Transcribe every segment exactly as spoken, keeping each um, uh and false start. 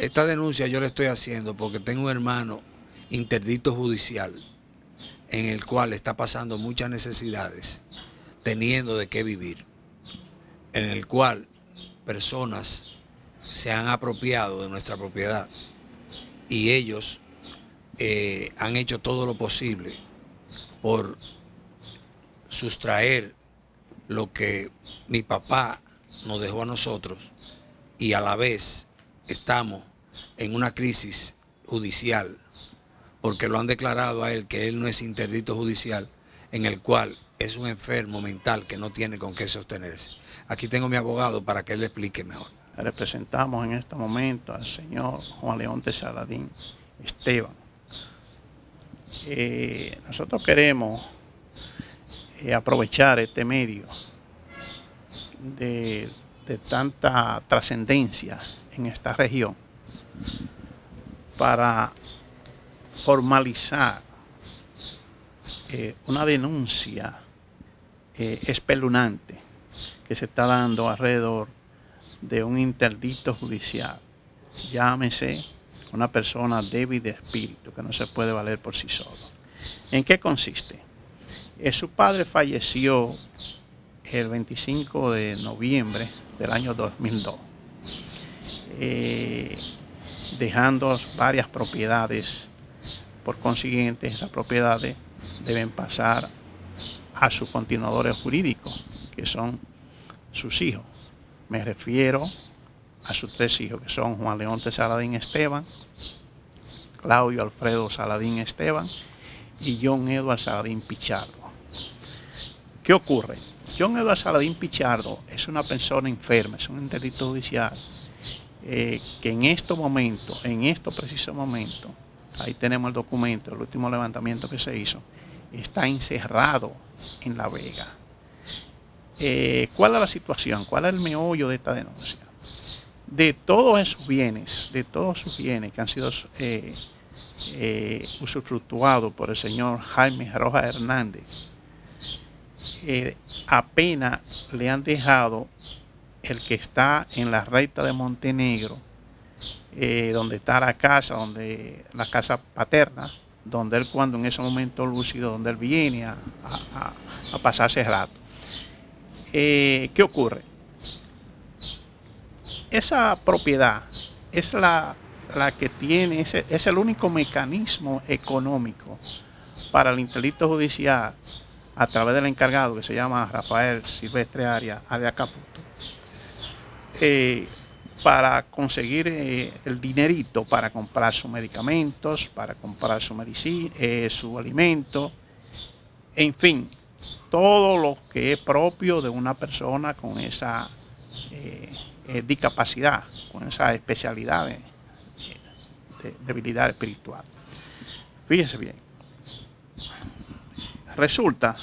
Esta denuncia yo la estoy haciendo porque tengo un hermano interdicto judicial en el cual está pasando muchas necesidades, teniendo de qué vivir, en el cual personas se han apropiado de nuestra propiedad y ellos eh, han hecho todo lo posible por sustraer lo que mi papá nos dejó a nosotros, y a la vez estamos en una crisis judicial porque lo han declarado a él que él no es interdicto judicial, en el cual es un enfermo mental que no tiene con qué sostenerse. Aquí tengo a mi abogado para que él le explique mejor. Representamos en este momento al señor Juan Leonte Saladín Esteban. Eh, nosotros queremos eh, aprovechar este medio de, de tanta trascendencia en esta región para formalizar eh, una denuncia eh, espeluznante que se está dando alrededor de un interdicto judicial, llámese una persona débil de espíritu que no se puede valer por sí solo. ¿En qué consiste? Eh, su padre falleció el veinticinco de noviembre del año dos mil dos, eh, dejando varias propiedades. Por consiguiente, esas propiedades deben pasar a sus continuadores jurídicos, que son sus hijos. Me refiero a sus tres hijos, que son Juan Leonte Saladín Esteban, Claudio Alfredo Saladín Esteban y John Edward Saladín Pichardo. ¿Qué ocurre? John Edward Saladín Pichardo es una persona enferma, es un interdicto judicial, eh, que en estos momentos, en estos precisos momentos, ahí tenemos el documento, el último levantamiento que se hizo, está encerrado en La Vega. Eh, ¿Cuál es la situación? ¿Cuál es el meollo de esta denuncia? De todos esos bienes, de todos sus bienes que han sido eh, eh, usufructuados por el señor Jaime Rojas Hernández, eh, apenas le han dejado el que está en la recta de Montenegro, eh, donde está la casa, donde la casa paterna, donde él cuando en ese momento lúcido, donde él viene a, a, a pasarse el rato. Eh, ¿Qué ocurre? Esa propiedad es la, la que tiene, ese, es el único mecanismo económico para el interdicto judicial a través del encargado que se llama Rafael Silvestre Aria, Avia Caputo, eh, para conseguir eh, el dinerito para comprar sus medicamentos, para comprar su medicina, eh, su alimento, en fin. Todo lo que es propio de una persona con esa eh, eh, discapacidad, con esa especialidad de, de debilidad espiritual. Fíjese bien. Resulta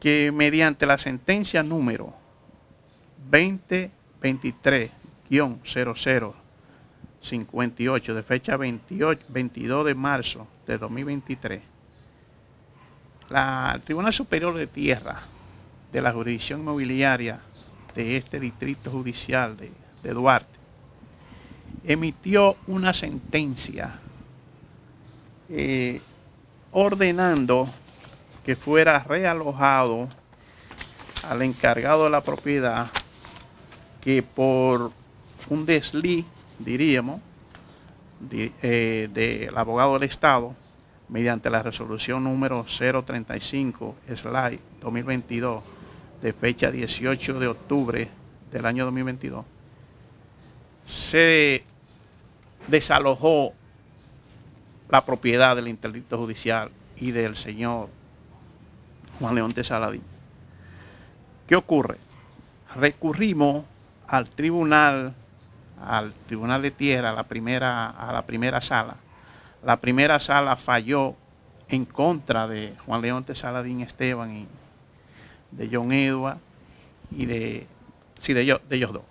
que mediante la sentencia número veinte veintitrés guión cero cero cincuenta y ocho de fecha veintiocho, veintidós de marzo de dos mil veintitrés, la Tribunal Superior de Tierra de la Jurisdicción Inmobiliaria de este Distrito Judicial de, de Duarte emitió una sentencia eh, ordenando que fuera realojado al encargado de la propiedad que por un desliz, diríamos, de, eh, del abogado del Estado, mediante la resolución número cero treinta y cinco guión dos mil veintidós de fecha dieciocho de octubre del año dos mil veintidós, se desalojó la propiedad del interdicto judicial y del señor Juan Leonte Saladín. ¿Qué ocurre? Recurrimos al tribunal, al tribunal de tierra, a la primera, a la primera sala. La primera sala falló en contra de Juan Leonte Saladín Esteban y de John Edward y de, sí, de, ellos, de ellos dos.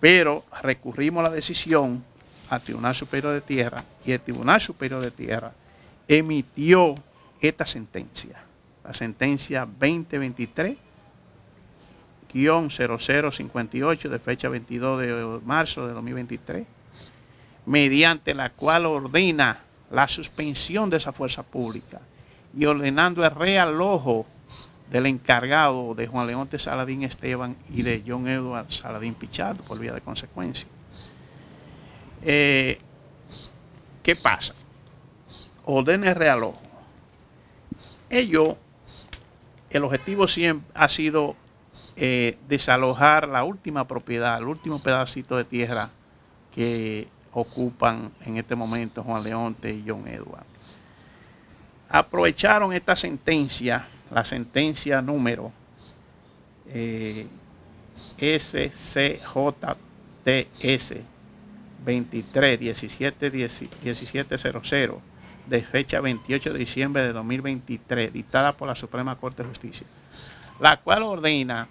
Pero recurrimos la decisión al Tribunal Superior de Tierra y el Tribunal Superior de Tierra emitió esta sentencia, la sentencia veinte veintitrés guión cero cero cincuenta y ocho de fecha veintidós de marzo de dos mil veintitrés, mediante la cual ordena la suspensión de esa fuerza pública y ordenando el realojo del encargado de Juan Leonte Saladín Esteban y de John Edward Saladín Pichardo por vía de consecuencia. Eh, ¿Qué pasa? Ordena el realojo. Ello, el objetivo siempre ha sido eh, desalojar la última propiedad, el último pedacito de tierra que ocupan en este momento Juan Leonte y John Edward. Aprovecharon esta sentencia, la sentencia número eh, S C J T S veintitrés diecisiete diecisiete cero cero de fecha veintiocho de diciembre de dos mil veintitrés, dictada por la Suprema Corte de Justicia, la cual ordena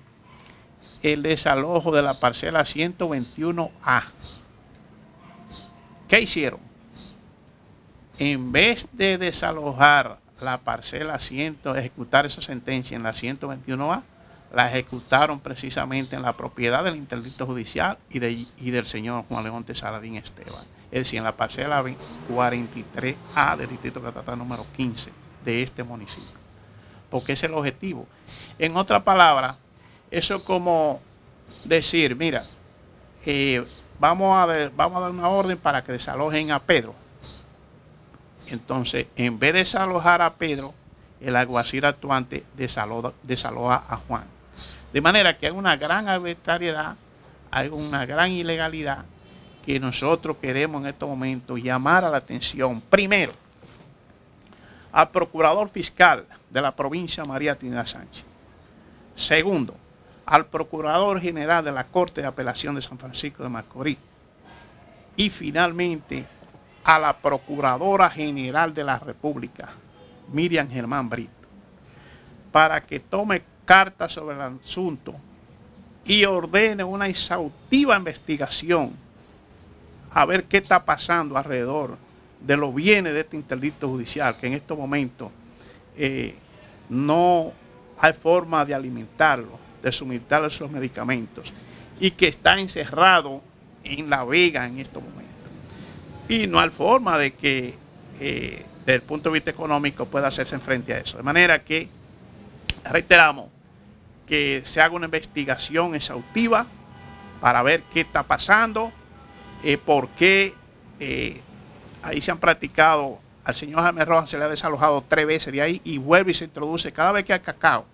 el desalojo de la parcela ciento veintiuno A. ¿Qué hicieron? En vez de desalojar la parcela cien, ejecutar esa sentencia en la ciento veintiuno A, la ejecutaron precisamente en la propiedad del interdicto judicial y, de, y del señor Juan Leonte Saladín Esteban. Es decir, en la parcela cuarenta y tres A del distrito catatal número quince de este municipio. Porque ese es el objetivo. En otras palabras, eso es como decir, mira, eh, vamos, a ver, vamos a dar una orden para que desalojen a Pedro. Entonces, en vez de desalojar a Pedro, el alguacil actuante desaloja, desaloja a Juan. De manera que hay una gran arbitrariedad, hay una gran ilegalidad que nosotros queremos en estos momentos llamar a la atención, primero, al procurador fiscal de la provincia María Tina Sánchez. Segundo, al procurador general de la Corte de Apelación de San Francisco de Macorís. Y finalmente, a la procuradora general de la República, Miriam Germán Brito, para que tome cartas sobre el asunto y ordene una exhaustiva investigación a ver qué está pasando alrededor de los bienes de este interdicto judicial, que en estos momentos eh, no hay forma de alimentarlo, de suministrarle sus medicamentos, y que está encerrado en La Vega en estos momentos. Y no hay forma de que eh, desde el punto de vista económico pueda hacerse frente a eso. De manera que reiteramos que se haga una investigación exhaustiva para ver qué está pasando, eh, por qué eh, ahí se han practicado, al señor Jaime Rojas se le ha desalojado tres veces de ahí y vuelve y se introduce. Cada vez que hay cacao,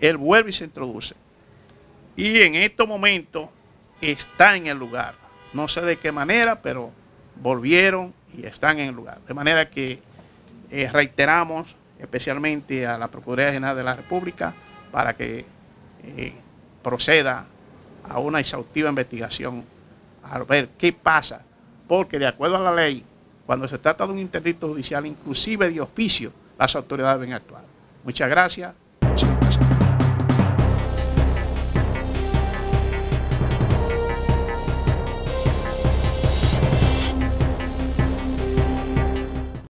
él vuelve y se introduce. Y en estos momentos está en el lugar. No sé de qué manera, pero volvieron y están en el lugar. De manera que eh, reiteramos especialmente a la Procuraduría General de la República para que eh, proceda a una exhaustiva investigación a ver qué pasa. Porque de acuerdo a la ley, cuando se trata de un interdicto judicial, inclusive de oficio, las autoridades deben actuar. Muchas gracias.